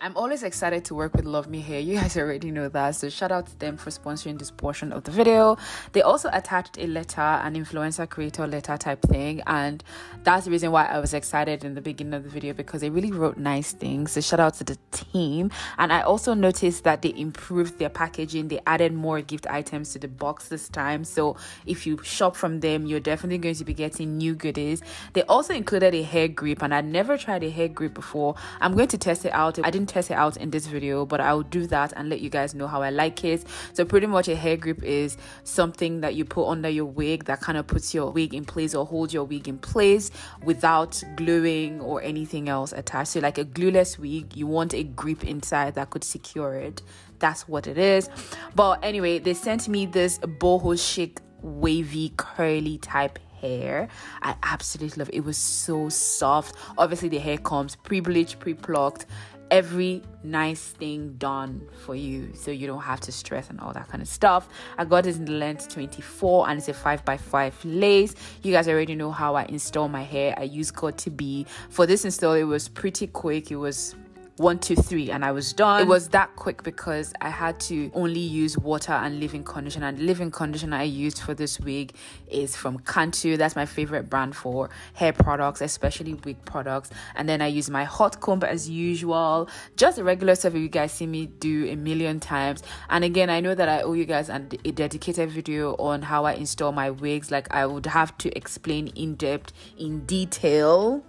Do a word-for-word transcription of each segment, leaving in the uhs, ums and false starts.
I'm always excited to work with Love Me Hair. You guys already know that, so shout out to them for sponsoring this portion of the video. They also attached a letter, an influencer creator letter type thing, and that's the reason why I was excited in the beginning of the video, because they really wrote nice things. So shout out to the team. And I also noticed that they improved their packaging. They added more gift items to the box this time, so if you shop from them, you're definitely going to be getting new goodies. They also included a hair grip, and I'd never tried a hair grip before. I'm going to test it out. I didn't test it out in this video, but I'll do that and let you guys know how I like it. So pretty much a hair grip is something that you put under your wig that kind of puts your wig in place or holds your wig in place without gluing or anything else attached. So like a glueless wig, you want a grip inside that could secure it. That's what it is. But anyway, they sent me this boho chic wavy curly type hair. I absolutely love it. It was so soft. Obviously the hair comes pre-bleached, pre-plucked, every nice thing done for you, so you don't have to stress and all that kind of stuff. I got this in the length twenty-four, and it's a five by five lace. You guys already know how I install my hair. I use Got to B for this install. It was pretty quick. It was one, two, three, and I was done. It was that quick because I had to only use water and leave-in conditioner, and the leave-in conditioner I used for this wig is from Cantu. That's my favorite brand for hair products, especially wig products. And then I use my hot comb as usual, just the regular stuff you guys see me do a million times. And again, I know that I owe you guys a dedicated video on how I install my wigs. Like, I would have to explain in depth, in detail,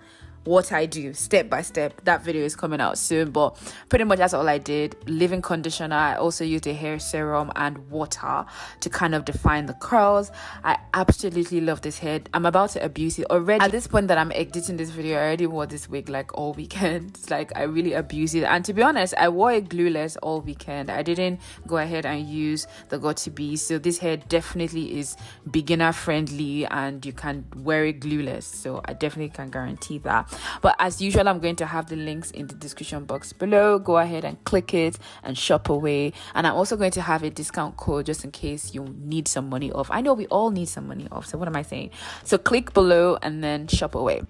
what I do step by step. That video is coming out soon, but pretty much that's all I did. Leave-in conditioner. I also used a hair serum and water to kind of define the curls. I absolutely love this hair. I'm about to abuse it already. At this point that I'm editing this video, I already wore this wig like all weekend. It's like I really abused it, and to be honest, I wore it glueless all weekend. I didn't go ahead and use the Got to B, so this hair definitely is beginner friendly, and you can wear it glueless, so I definitely can guarantee that. But as usual, I'm going to have the links in the description box below. Go ahead and click it and shop away. And I'm also going to have a discount code just in case you need some money off. I know we all need some money off, so what am I saying? So click below and then shop away.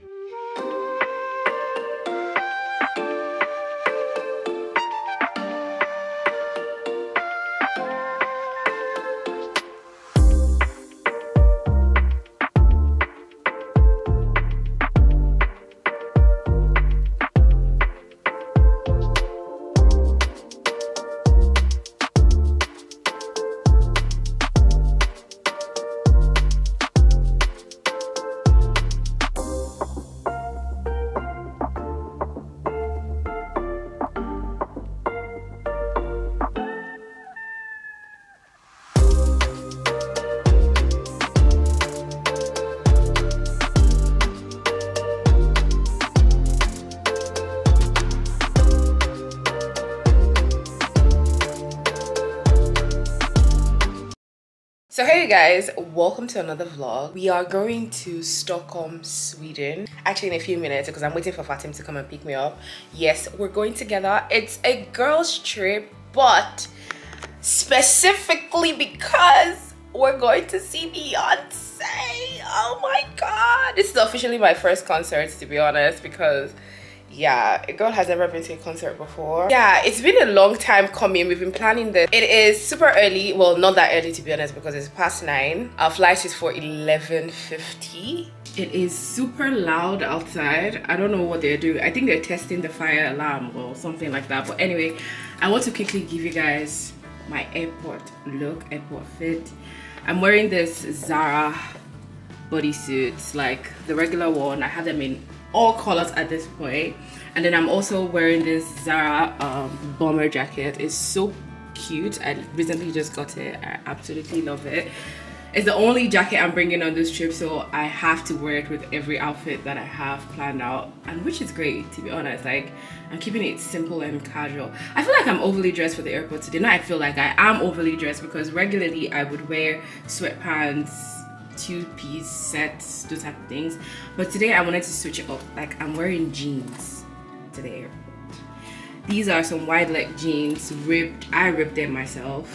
So hey guys, welcome to another vlog. We are going to Stockholm, Sweden, actually in a few minutes because I'm waiting for Fatim to come and pick me up. Yes, we're going together. It's a girls trip, but specifically because we're going to see Beyonce. Oh my god, this is officially my first concert, to be honest, because yeah, a girl has never been to a concert before. Yeah, it's been a long time coming. We've been planning this. It is super early. Well, not that early, to be honest, because it's past nine. Our flight is for eleven fifty. It is super loud outside. I don't know what they're doing. I think they're testing the fire alarm or something like that. But anyway, I want to quickly give you guys my airport look, airport fit. I'm wearing this Zara bodysuits, like the regular one. I have them in all colors at this point, and then I'm also wearing this Zara um, bomber jacket. It's so cute. I recently just got it. I absolutely love it. It's the only jacket I'm bringing on this trip, so I have to wear it with every outfit that I have planned out, and which is great, to be honest. Like, I'm keeping it simple and casual. I feel like I'm overly dressed for the airport today. Now I feel like I am overly dressed, because regularly I would wear sweatpants, two-piece sets, those type of things. But today I wanted to switch it up. Like, I'm wearing jeans to the airport. These are some wide leg jeans, ripped. I ripped them myself.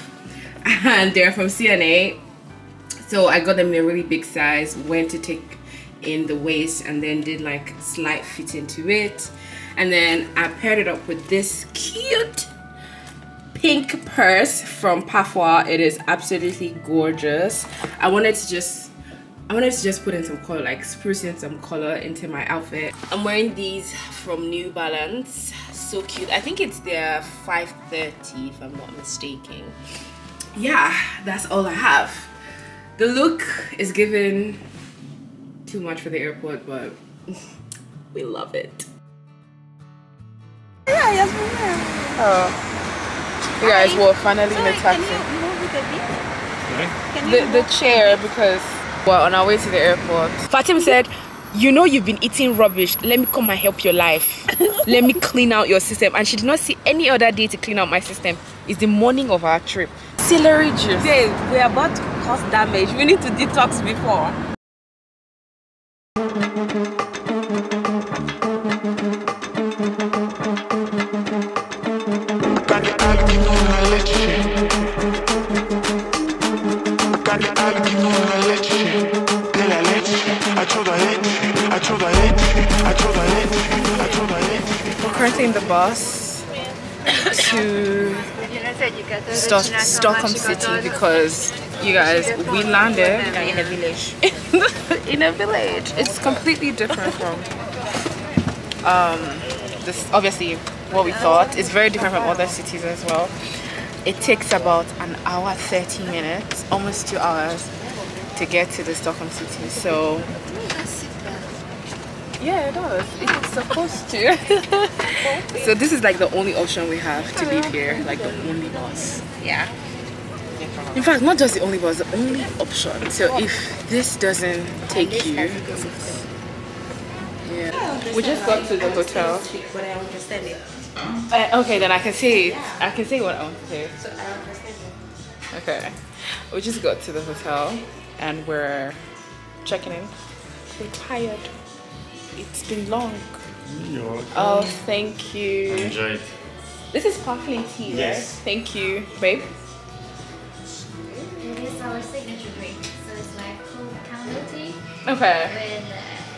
And they're from C N A. So I got them in a really big size, went to take in the waist, and then did like slight fitting to it. And then I paired it up with this cute pink purse from Parfois. It is absolutely gorgeous. I wanted to just I wanted to just put in some color, like spruce in some color into my outfit. I'm wearing these from New Balance. So cute. I think it's their five thirty if I'm not mistaken. Yeah, that's all I have. The look is given too much for the airport, but we love it. Yeah, yes, we will. Oh. You guys will finally in a taxi. Can you move with the bit? The, the chair, because we're on our way to the airport. Fatim said, you know you've been eating rubbish. Let me come and help your life. Let me clean out your system. And she did not see any other day to clean out my system. It's the morning of our trip. Celery juice. Babe, we're about to cause damage. We need to detox before. We're currently in the bus to St Stockholm City, because you guys, we landed in a village. In a village, it's completely different from um, this. Obviously, what we thought. It's very different from other cities as well. It takes about an hour, thirty minutes, almost two hours, to get to the Stockholm City. So, yeah, it does. It's supposed to. So this is like the only option we have to leave here, like the only bus. Yeah. In fact, not just the only bus, the only option. So if this doesn't take you, yeah. We just got to the hotel. Uh, okay, then I can say it. I can say what I want to say. Okay, we just got to the hotel and we're checking in. We're tired. It's been long. You're welcome. Oh, thank you. I enjoyed. This is sparkling tea, right? Yes. Thank you, babe. This is our signature drink. So it's like cold Cantu tea. Okay. With uh,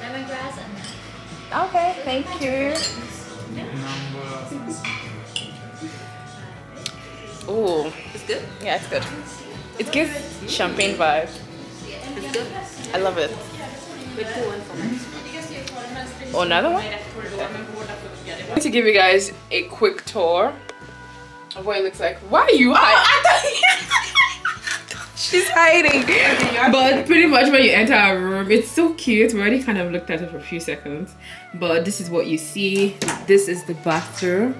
lemongrass and. Okay, thank you. Oh. It's good? Yeah, it's good. It gives champagne vibe. It's good. I love it. Wait, do one for me. Another one? I'm going to give you guys a quick tour of what it looks like. Why are you hiding? Oh, she's hiding. But pretty much when you enter our room, it's so cute. We already kind of looked at it for a few seconds. But this is what you see. This is the bathroom.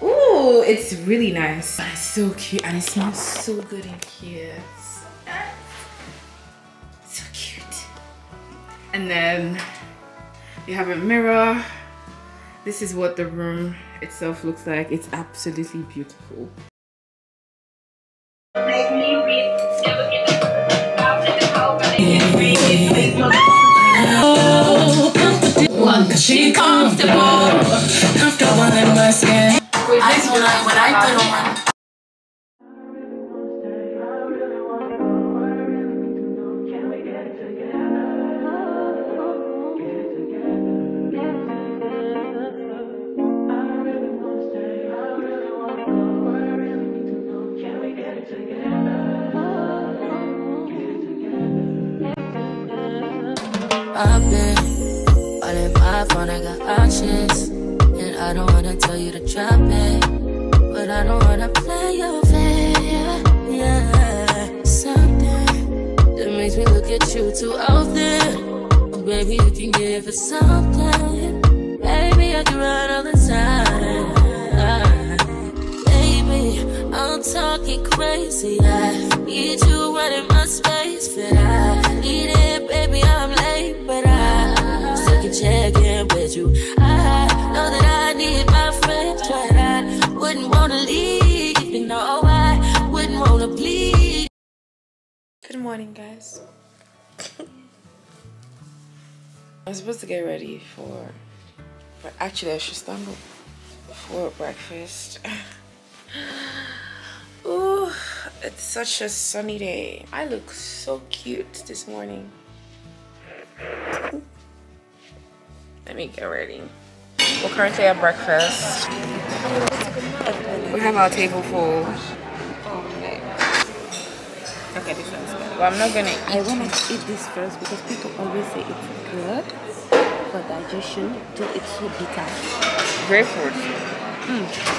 Ooh, it's really nice. It's so cute and it smells so good in here. So nice. So cute. And then you have a mirror. This is what the room itself looks like. It's absolutely beautiful. I've been all in my phone, I got options. And I don't wanna tell you to drop it, but I don't wanna play your fair. Yeah, something that makes me look at you too often. But baby, you can give it something. Baby, I can run all the time. Baby, I'm talking crazy. I Get you running my space, fit I need it, baby, I'm late, but I still can check in with you. I know that I need my friends, but I wouldn't wanna leave, you know I wouldn't wanna bleed. Good morning, guys. I'm supposed to get ready for, but actually I should stumble for breakfast. Ooh, it's such a sunny day. I look so cute this morning. Let me get ready. We're currently at breakfast. We have our table full. Okay, this one's good. Well, I'm not gonna eat. I wanna eat this first because people always say it's good for digestion, till it's so bitter. Grapefruit. Mm.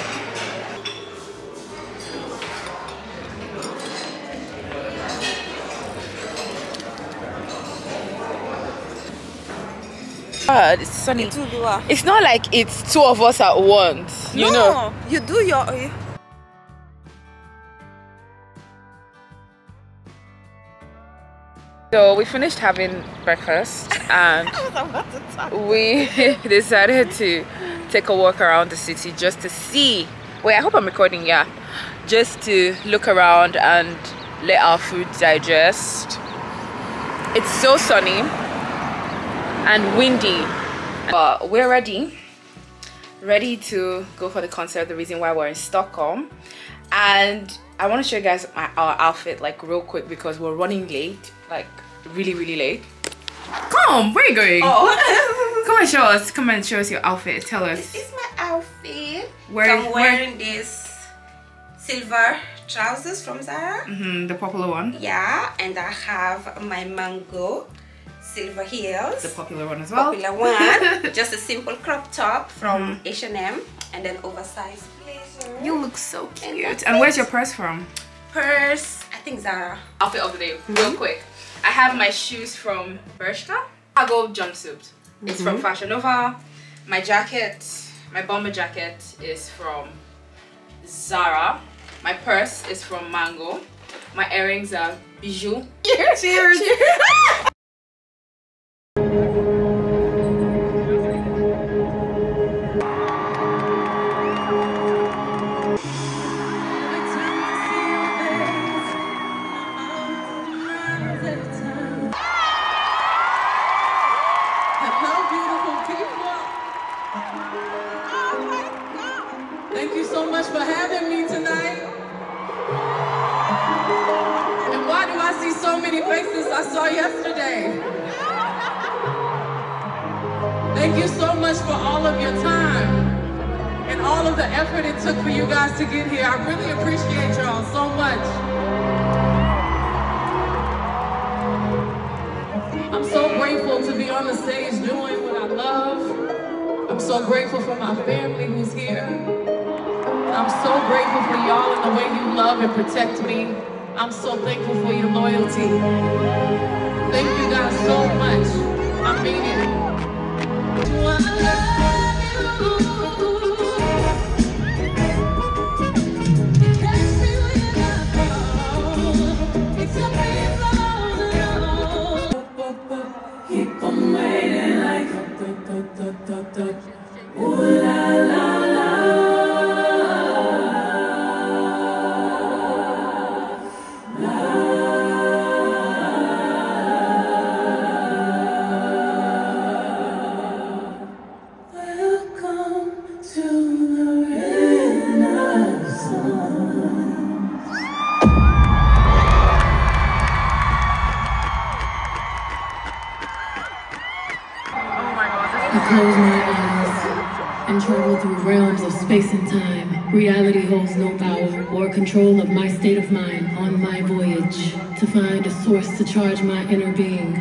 God, it's sunny. It's not like it's two of us at once. You no, know, you do your. So we finished having breakfast and we decided to take a walk around the city just to see. Wait, I hope I'm recording. Yeah, just to look around and let our food digest. It's so sunny and windy, but we're ready ready to go for the concert. The reason why we're in Stockholm, and I want to show you guys my, our outfit like real quick because we're running late, like really really late. Come, where are you going? Oh. Come and show us, come and show us your outfit. Tell us. This is my outfit. Where, I'm wearing where? This silver trousers from Zara, mm-hmm, the popular one. Yeah, and I have my Mango silver heels, the popular one as well. Popular one. Just a simple crop top from H and M, mm, and an oversized blazer. You look so cute. And, and where's your purse from? Purse, I think Zara. Outfit of the day, mm-hmm, real quick. I have my shoes from Bershka. Cargo jumpsuit. Mm-hmm. It's from Fashion Nova. My jacket, my bomber jacket, is from Zara. My purse is from Mango. My earrings are Bijou. Cheers. Cheers. Control of my state of mind on my voyage to find a source to charge my inner being.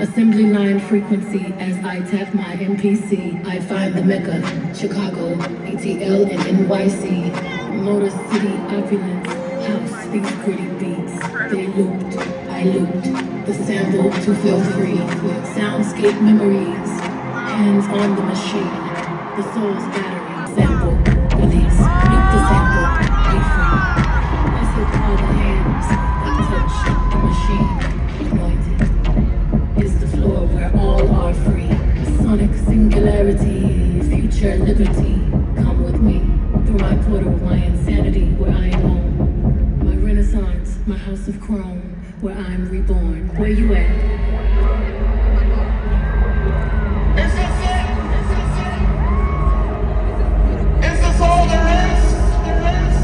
Assembly line frequency as I tap my M P C. I find the Mecca, Chicago, A T L and N Y C. Motor City opulence, house these gritty beats. They looped, I looped, the sample to feel free. Soundscape memories, hands on the machine. The soul's battery, sample, release, make the sample. That's what all the hands. liberty. Come with me through my portal of my insanity, where I am home. My renaissance, my house of chrome, where I am reborn. Where you at? This is it. This is it. Is this all there is? There is.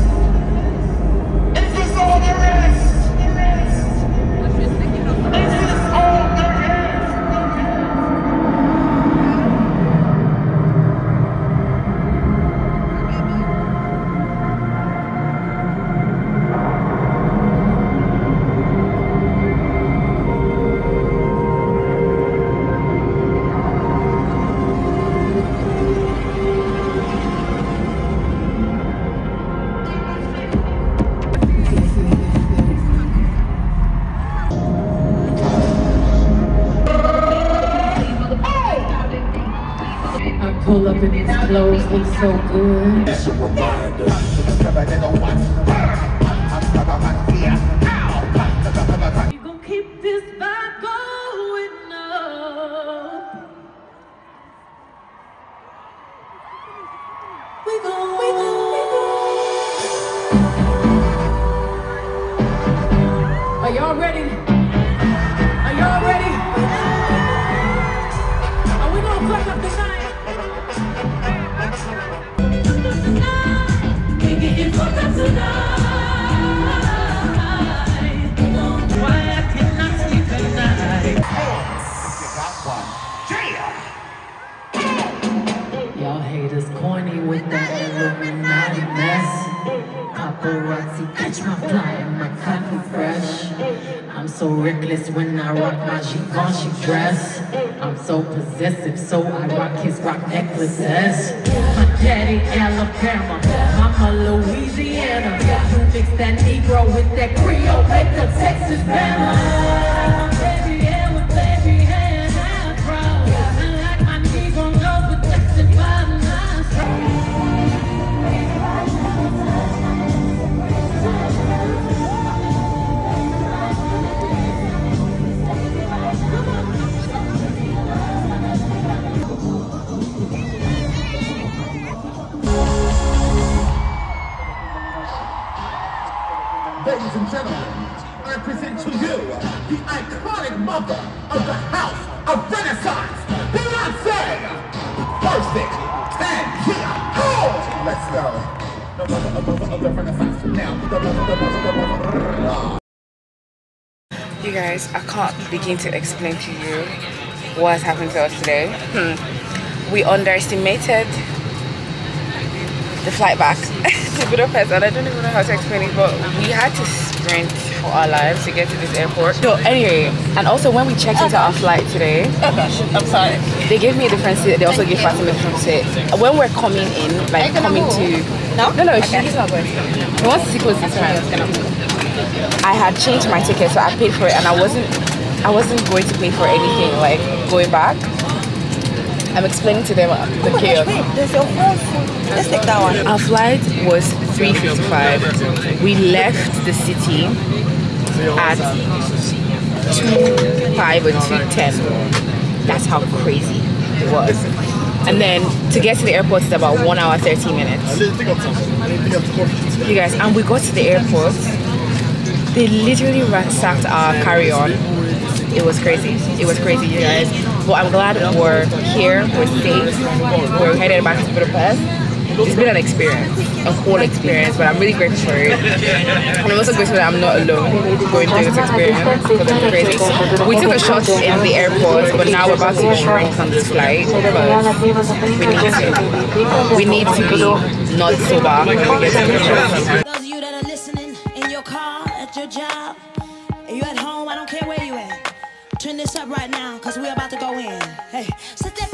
Is this all there is? There is. Is this all there is? Clothes look so good. It's a reminder. You gon' keep this vibe going up. We gon', we gon'. Are y'all ready? Are y'all ready? Are we gonna fuck up the night? It's fucked up tonight. Why I cannot sleep at night. Damn. Y'all haters corny with that Illuminati mess. Paparazzi catch my fly and my cotton fresh. I'm so reckless when I rock my Givenchy dress. I'm so possessive, so I rock his rock necklaces. My daddy Alabama, mama Louisiana. You mix that Negro with that Creole, make the Texas Bama. Ladies and gentlemen, I present to you the iconic mother of the house of Renaissance, Beyonce! Perfect! And yeah! Oh! Let's go! The mother of, mother of the Renaissance now. The mother of the mother of the... You guys, I can't begin to explain to you what has happened to us today. Hmm. We underestimated the flight back to Budapest, and I don't even know how to explain it, but we had to sprint for our lives to get to this airport. So anyway, and also when we checked into our flight today, oh gosh, I'm sorry, they gave me a different seat. They also gave Fatim a different seat. When we're coming in, like coming to no no no, she's not going. Once the sequence is fine, I had changed my ticket, so I paid for it, and I wasn't I wasn't going to pay for anything like going back. I'm explaining to them the oh chaos. Gosh, wait, there's your phone. Let's take that one. Our flight was three fifty-five. We left the city at two five or two ten. That's how crazy it was. And then to get to the airport is about one hour thirty minutes. You guys, and we got to the airport. They literally ransacked our carry-on. It was crazy. It was crazy, you guys. But I'm glad we're here, we're safe, we're headed back to Budapest. It's been an experience, a whole experience, but I'm really grateful for it. And I'm also grateful that I'm not alone going through this experience, because it's crazy. We took a shot in the airport, but now we're about to drink on this flight, because we need to. We need to be not sober when we get to Budapest. Those of you that are listening, in your car, at your job, you at home, I don't care where you at. Turn this up right now, cause we're about to go in. Hey, so